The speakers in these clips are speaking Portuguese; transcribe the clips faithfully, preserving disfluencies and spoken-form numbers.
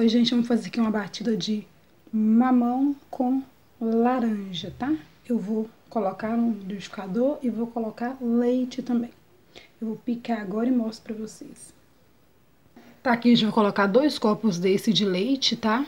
Oi, gente, vamos fazer aqui uma batida de mamão com laranja, tá? Eu vou colocar no liquidificador e vou colocar leite também. Eu vou picar agora e mostro pra vocês. Tá, aqui a gente vai colocar dois copos desse de leite, tá?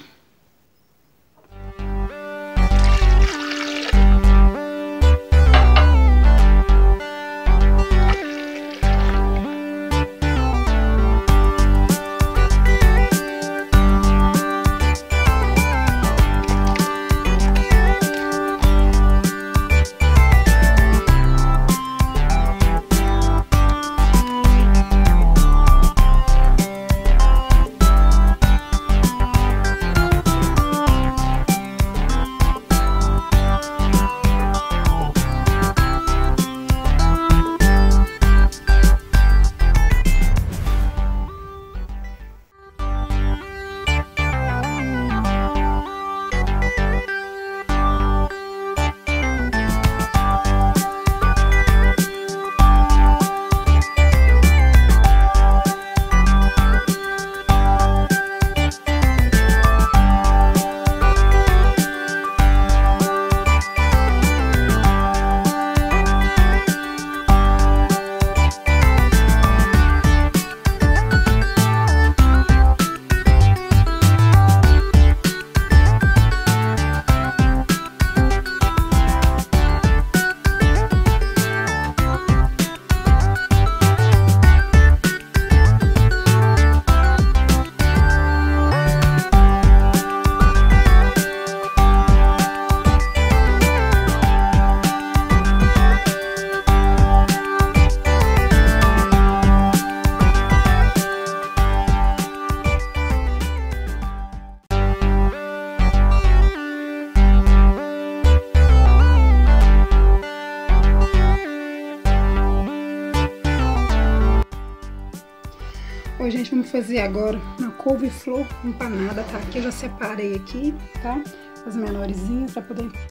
Oi, gente, vamos fazer agora uma couve-flor empanada, tá? Aqui eu já separei aqui, tá? As menorzinhas pra poder...